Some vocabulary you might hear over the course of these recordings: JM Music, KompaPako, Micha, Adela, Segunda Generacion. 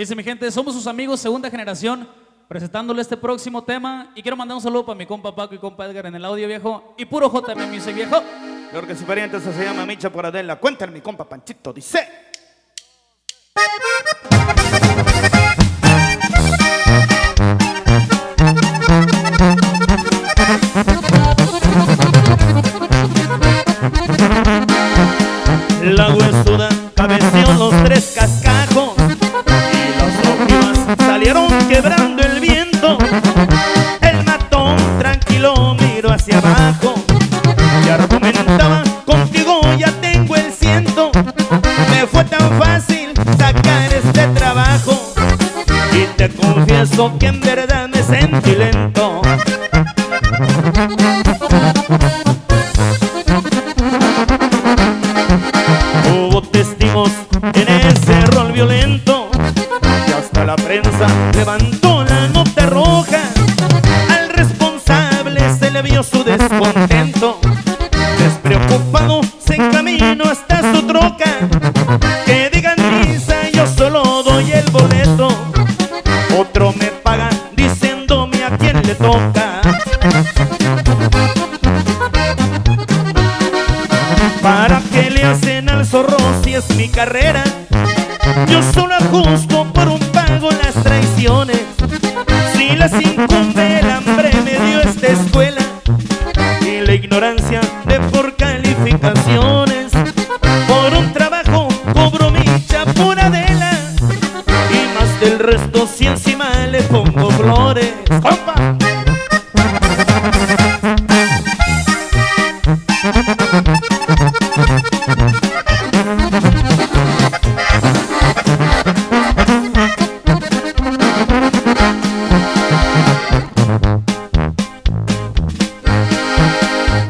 Y dice mi gente, somos sus amigos Segunda Generación, presentándole este próximo tema. Y quiero mandar un saludo para mi compa Paco y compa Edgar en el audio, viejo. Y puro JM Music, viejo. La orquesta variante se llama Micha por Adela. Cuéntale mi compa Panchito, dice. La huesuda cabeció los tres cascajos y las últimas salieron quebrando el viento. El matón tranquilo miró hacia abajo y argumentaba: contigo ya tengo el ciento. Me fue tan fácil sacar este trabajo y te confieso que en verdad me sentí lento. En ese rol violento y hasta la prensa levantó la nota roja. Al responsable se le vio su descontento, despreocupado se encaminó hasta su troca. Que digan misa, yo solo doy el boleto, otro me paga diciéndome a quién le toca. ¿Para qué le hacen al zorro si es mi carrera? Yo solo ajusto por un pago las traiciones. Si las incumbe el hambre me dio esta escuela y la ignorancia de por calificaciones. Por un trabajo cobro mi chapura de la y más del resto si encima le pongo flores. ¡Compa!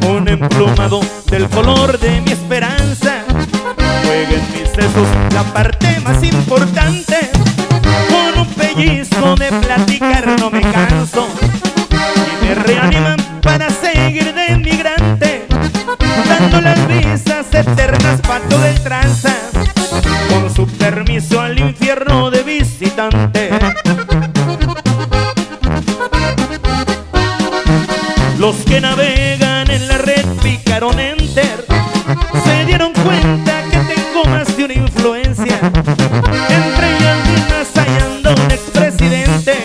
Un emplumado del color de mi esperanza juega en mis sesos la parte más importante. Con un pellizco de platicar no me canso y me reaniman para seguir de migrante, dando las risas eternas pato de tranza con su permiso al infierno de visitante. Los que navegan en la red picaron enter, se dieron cuenta que tengo más de una influencia. Entre ellas mismas hallando un expresidente,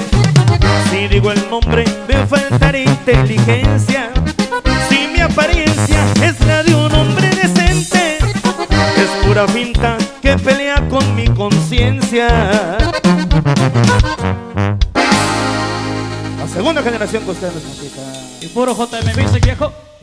si digo el nombre me faltará inteligencia. Si mi apariencia es la de un hombre decente, es pura finta que pelea con mi conciencia. Segunda generación con ustedes, Micha. Y puro JM Music, viejo.